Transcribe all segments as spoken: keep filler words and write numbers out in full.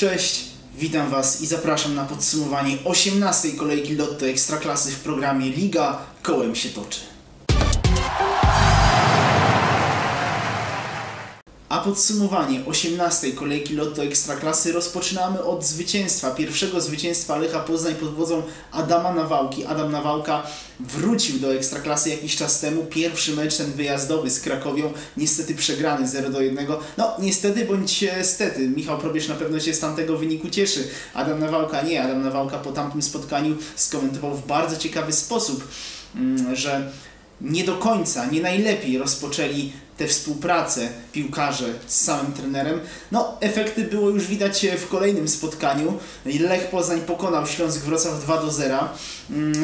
Cześć, witam Was i zapraszam na podsumowanie osiemnastej kolejki Lotto Ekstraklasy w programie Liga kołem się toczy. A podsumowanie osiemnastej kolejki Lotto Ekstraklasy rozpoczynamy od zwycięstwa, pierwszego zwycięstwa Lecha Poznań pod wodzą Adama Nawałki. Adam Nawałka wrócił do Ekstraklasy jakiś czas temu, pierwszy mecz ten wyjazdowy z Krakowią, niestety przegrany zero do jednego. No niestety bądź stety, Michał Probierz na pewno się z tamtego wyniku cieszy, Adam Nawałka nie. Adam Nawałka po tamtym spotkaniu skomentował w bardzo ciekawy sposób, że nie do końca, nie najlepiej rozpoczęli tę współpracę piłkarze z samym trenerem. No, efekty było już widać w kolejnym spotkaniu. Lech Poznań pokonał Śląsk Wrocław dwa do zera.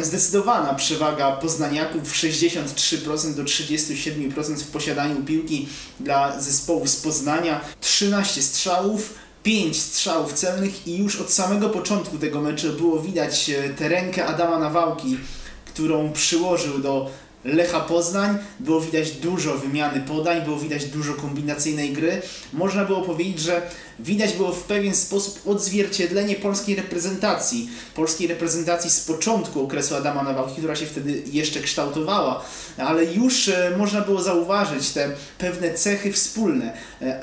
Zdecydowana przewaga poznaniaków, sześćdziesiąt trzy procent do trzydzieści siedem procent w posiadaniu piłki dla zespołu z Poznania. trzynaście strzałów, pięć strzałów celnych i już od samego początku tego meczu było widać tę rękę Adama Nawałki, którą przyłożył do Lecha Poznań, było widać dużo wymiany podań, było widać dużo kombinacyjnej gry. Można było powiedzieć, że widać było w pewien sposób odzwierciedlenie polskiej reprezentacji. Polskiej reprezentacji z początku okresu Adama Nawałki, która się wtedy jeszcze kształtowała, ale już można było zauważyć te pewne cechy wspólne.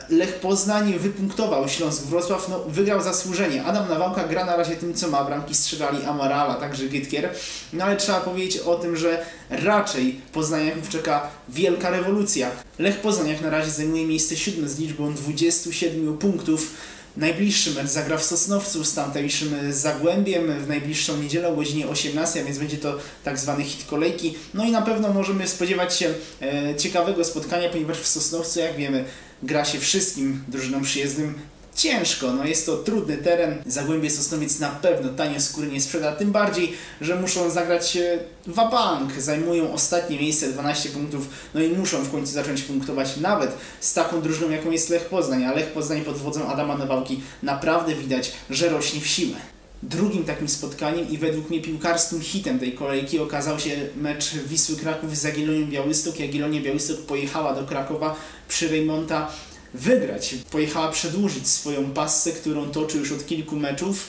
Lech Poznań wypunktował Śląsk Wrocław, no, wygrał zasłużenie. Adam Nawałka gra na razie tym, co ma, bramki strzelali Amarala, także Gytkier, no ale trzeba powiedzieć o tym, że raczej Poznaniaków czeka wielka rewolucja. Lech Poznań jak na razie zajmuje miejsce siódme z liczbą dwudziestu siedmiu punktów. Najbliższy mecz zagra w Sosnowcu z tamtejszym Zagłębiem w najbliższą niedzielę o godzinie osiemnastej, a więc będzie to tak zwany hit kolejki. No i na pewno możemy spodziewać się e, ciekawego spotkania, ponieważ w Sosnowcu, jak wiemy, gra się wszystkim drużynom przyjezdnym ciężko, no jest to trudny teren. Zagłębie Sosnowiec na pewno tanio skóry nie sprzeda, tym bardziej, że muszą zagrać wabank, zajmują ostatnie miejsce, dwanaście punktów, no i muszą w końcu zacząć punktować nawet z taką drużyną, jaką jest Lech Poznań, a Lech Poznań pod wodzą Adama Nawałki naprawdę widać, że rośnie w siłę. Drugim takim spotkaniem i według mnie piłkarskim hitem tej kolejki okazał się mecz Wisły Kraków z Jagiellonią Białystok. Jagiellonia Białystok pojechała do Krakowa przy Rejmonta wygrać. Pojechała przedłużyć swoją passę, którą toczy już od kilku meczów.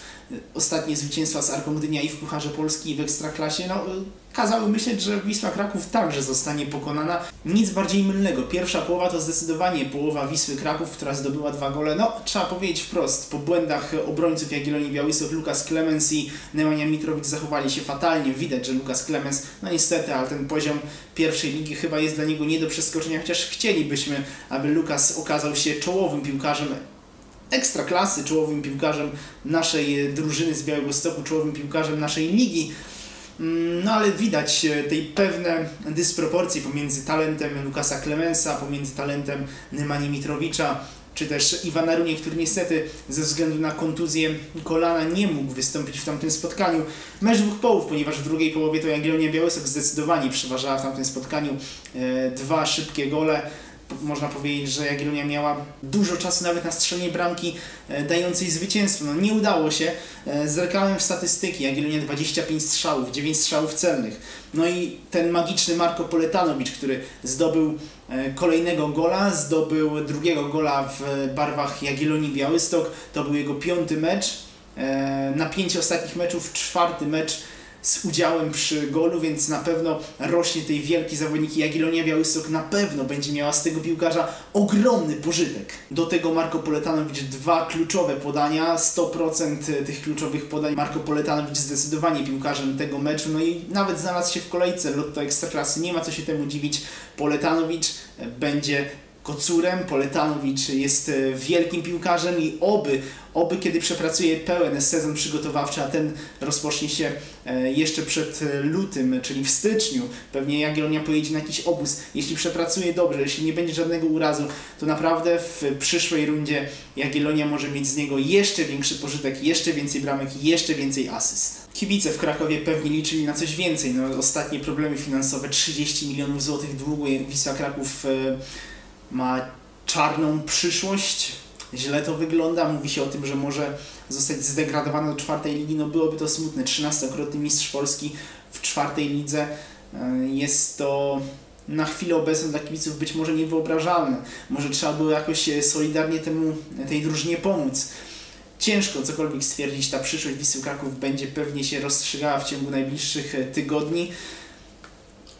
Ostatnie zwycięstwa z Arką Gdynia i w Pucharze Polski i w Ekstraklasie, no, kazały myśleć, że Wisła Kraków także zostanie pokonana. Nic bardziej mylnego. Pierwsza połowa to zdecydowanie połowa Wisły Kraków, która zdobyła dwa gole. No, trzeba powiedzieć wprost, po błędach obrońców Jagiellonii Białystok Lukas Klemens i Nemanja Mitrowicz zachowali się fatalnie. Widać, że Lukas Klemens, no niestety, ale ten poziom pierwszej ligi chyba jest dla niego nie do przeskoczenia, chociaż chcielibyśmy, aby Lukas okazał się czołowym piłkarzem Ekstraklasy, czołowym piłkarzem naszej drużyny z Białegostoku, czołowym piłkarzem naszej ligi. No ale widać tej pewne dysproporcje pomiędzy talentem Lukasa Klemensa, pomiędzy talentem Nemani Mitrowicza, czy też Iwana Runie, który niestety ze względu na kontuzję kolana nie mógł wystąpić w tamtym spotkaniu. Mecz dwóch połów, ponieważ w drugiej połowie to Jagiellonia Białystok zdecydowanie przeważała w tamtym spotkaniu. Dwa szybkie gole. Można powiedzieć, że Jagiellonia miała dużo czasu nawet na strzelenie bramki dającej zwycięstwo. No nie udało się. Zerkałem w statystyki. Jagiellonia dwadzieścia pięć strzałów, dziewięć strzałów celnych. No i ten magiczny Marko Poletanowicz, który zdobył kolejnego gola, zdobył drugiego gola w barwach Jagiellonii Białystok. To był jego piąty mecz. Na pięć ostatnich meczów czwarty mecz z udziałem przy golu, więc na pewno rośnie tej wielki zawodnik. Jagiellonia Białystok na pewno będzie miała z tego piłkarza ogromny pożytek. Do tego Marko Poletanowicz dwa kluczowe podania, sto procent tych kluczowych podań. Marko Poletanowicz zdecydowanie piłkarzem tego meczu, no i nawet znalazł się w kolejce Lotto Ekstraklasy, nie ma co się temu dziwić. Poletanowicz będzie kocurem, Poletanowicz jest wielkim piłkarzem i oby, oby kiedy przepracuje pełen sezon przygotowawczy, a ten rozpocznie się jeszcze przed lutym, czyli w styczniu, pewnie Jagiellonia pojedzie na jakiś obóz, jeśli przepracuje dobrze, jeśli nie będzie żadnego urazu, to naprawdę w przyszłej rundzie Jagiellonia może mieć z niego jeszcze większy pożytek, jeszcze więcej bramek, jeszcze więcej asyst. Kibice w Krakowie pewnie liczyli na coś więcej, no ostatnie problemy finansowe, trzydzieści milionów złotych długu, Wisła Kraków ma czarną przyszłość, źle to wygląda, mówi się o tym, że może zostać zdegradowana do czwartej ligi, no byłoby to smutne, trzynastokrotny mistrz Polski w czwartej lidze, jest to na chwilę obecną dla kibiców być może niewyobrażalne, może trzeba było jakoś solidarnie temu, tej drużynie pomóc. ciężko cokolwiek stwierdzić. Ta przyszłość Wisły Kraków będzie pewnie się rozstrzygała w ciągu najbliższych tygodni.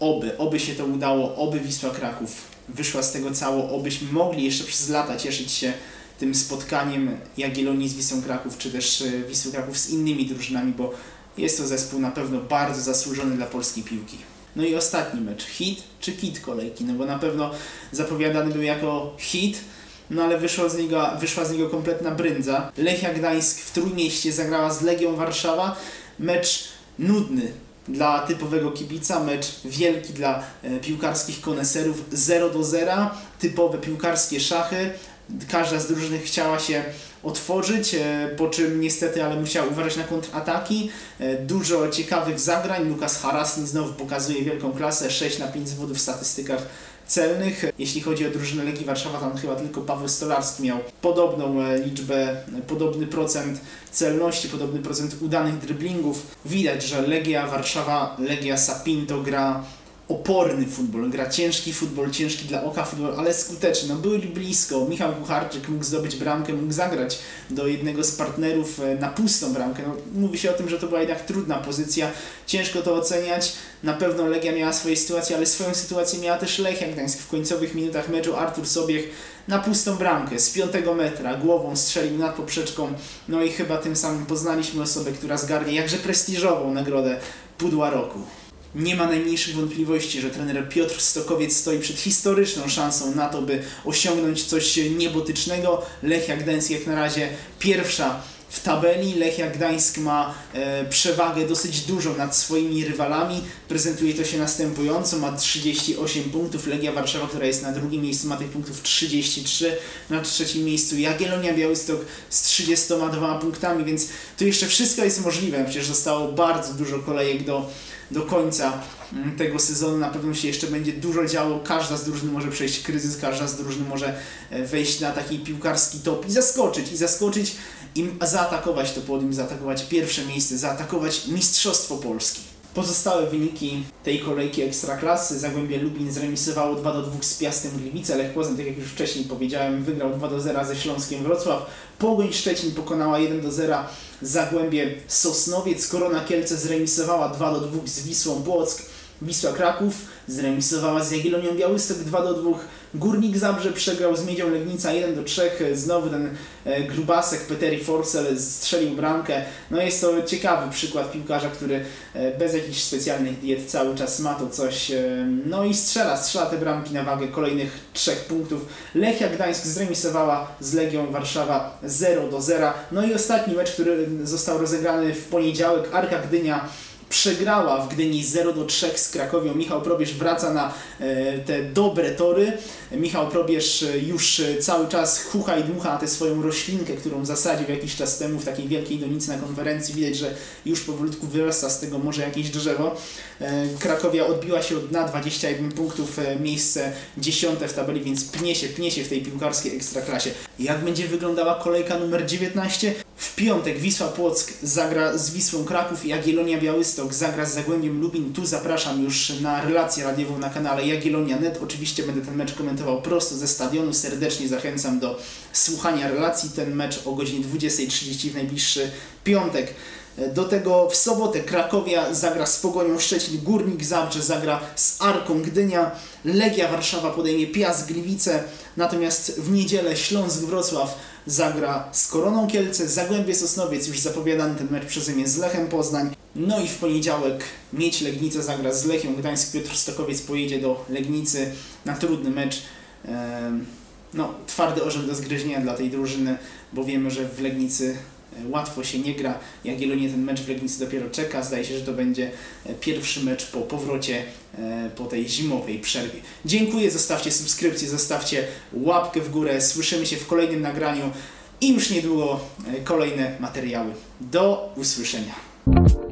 Oby, oby się to udało, oby Wisła Kraków wyszła z tego cało, obyśmy mogli jeszcze przez lata cieszyć się tym spotkaniem Jagiellonii z Wisłą Kraków, czy też Wisły Kraków z innymi drużynami, bo jest to zespół na pewno bardzo zasłużony dla polskiej piłki. No i ostatni mecz, hit czy kit kolejki, no bo na pewno zapowiadany był jako hit, no ale wyszła z niego, wyszła z niego kompletna bryndza. Lechia Gdańsk w Trójmieście zagrała z Legią Warszawa, mecz nudny dla typowego kibica, mecz wielki dla piłkarskich koneserów, zero do zera, typowe piłkarskie szachy, każda z drużyn chciała się otworzyć, po czym niestety, ale musiała uważać na kontrataki. Dużo ciekawych zagrań, Lukas Klemens znowu pokazuje wielką klasę, sześć na pięć zawodów w statystykach celnych. Jeśli chodzi o drużynę Legii Warszawa, tam chyba tylko Paweł Stolarski miał podobną liczbę, podobny procent celności, podobny procent udanych driblingów. Widać, że Legia Warszawa, Legia Sapinto gra oporny futbol, gra ciężki futbol, ciężki dla oka futbol, ale skuteczny. No, byli blisko, Michał Kucharczyk mógł zdobyć bramkę, mógł zagrać do jednego z partnerów na pustą bramkę. No, mówi się o tym, że to była jednak trudna pozycja, ciężko to oceniać. Na pewno Legia miała swoje sytuacje, ale swoją sytuację miała też Lechia Gdańsk. W końcowych minutach meczu Artur Sobiech na pustą bramkę z piątego metra głową strzelił nad poprzeczką. No i chyba tym samym poznaliśmy osobę, która zgarnie jakże prestiżową nagrodę Pudła Roku. Nie ma najmniejszych wątpliwości, że trener Piotr Stokowiec stoi przed historyczną szansą na to, by osiągnąć coś niebotycznego. Lechia Gdańsk jak na razie pierwsza w tabeli. Lechia Gdańsk ma e, przewagę dosyć dużą nad swoimi rywalami. Prezentuje to się następująco. Ma trzydzieści osiem punktów. Legia Warszawa, która jest na drugim miejscu, ma tych punktów trzydzieści trzy. Na trzecim miejscu Jagiellonia Białystok z trzydziestoma dwoma punktami, więc tu jeszcze wszystko jest możliwe. Przecież zostało bardzo dużo kolejek do do końca tego sezonu, na pewno się jeszcze będzie dużo działo, każda z drużyn może przejść kryzys, każda z drużyn może wejść na taki piłkarski top i zaskoczyć, i zaskoczyć, i zaatakować to podium, zaatakować pierwsze miejsce, zaatakować Mistrzostwo Polski. Pozostałe wyniki tej kolejki Ekstraklasy: Zagłębie Lubin zremisowało dwa do dwóch z Piastem Gliwice, Lech Poznań, tak jak już wcześniej powiedziałem, wygrał dwa do zera ze Śląskiem Wrocław, Pogoń Szczecin pokonała jeden do zera Zagłębie Sosnowiec, Korona Kielce zremisowała dwa do dwóch z Wisłą Płock, Wisła Kraków zremisowała z Jagiellonią Białystok dwa do dwóch, Górnik Zabrze przegrał z Miedzią Legnica jeden do trzech, znowu ten grubasek Peter Forsell strzelił bramkę. No jest to ciekawy przykład piłkarza, który bez jakichś specjalnych diet cały czas ma to coś, no i strzela, strzela te bramki na wagę kolejnych trzech punktów. Lechia Gdańsk zremisowała z Legią Warszawa zero do zera. No i ostatni mecz, który został rozegrany w poniedziałek, Arka Gdynia przegrała w Gdyni zero do trzech z Krakowią. Michał Probierz wraca na te dobre tory. Michał Probierz już cały czas chucha i dmucha na tę swoją roślinkę, którą zasadził jakiś czas temu w takiej wielkiej donicy na konferencji. Widać, że już powolutku wyrasta z tego może jakieś drzewo. Krakowia odbiła się od dna, dwadzieścia jeden punktów, miejsce dziesiąte w tabeli, więc pnie się, pnie się w tej piłkarskiej ekstraklasie. Jak będzie wyglądała kolejka numer dziewiętnaście? W piątek Wisła Płock zagra z Wisłą Kraków i Jagiellonia Białystok zagra z Zagłębiem Lubin. Tu zapraszam już na relację radiową na kanale Jagiellonia kropka net. Oczywiście będę ten mecz komentował prosto ze stadionu. Serdecznie zachęcam do słuchania relacji. Ten mecz o godzinie dwudziestej trzydzieści w najbliższy piątek. Do tego w sobotę Krakowia zagra z Pogonią Szczecin, Górnik Zabrze zagra z Arką Gdynia, Legia Warszawa podejmie Piast Gliwice, natomiast w niedzielę Śląsk Wrocław zagra z Koroną Kielce, Zagłębie Sosnowiec, już zapowiadany ten mecz przeze mnie, z Lechem Poznań. No i w poniedziałek Miedź Legnica zagra z Lechią Gdańsk, Piotr Stokowiec pojedzie do Legnicy na trudny mecz. No, twardy orzech do zgryzienia dla tej drużyny, bo wiemy, że w Legnicy łatwo się nie gra. Jagiellonie ten mecz w Legnicy dopiero czeka. Zdaje się, że to będzie pierwszy mecz po powrocie po tej zimowej przerwie. Dziękuję, zostawcie subskrypcję, zostawcie łapkę w górę. Słyszymy się w kolejnym nagraniu i już niedługo kolejne materiały. Do usłyszenia.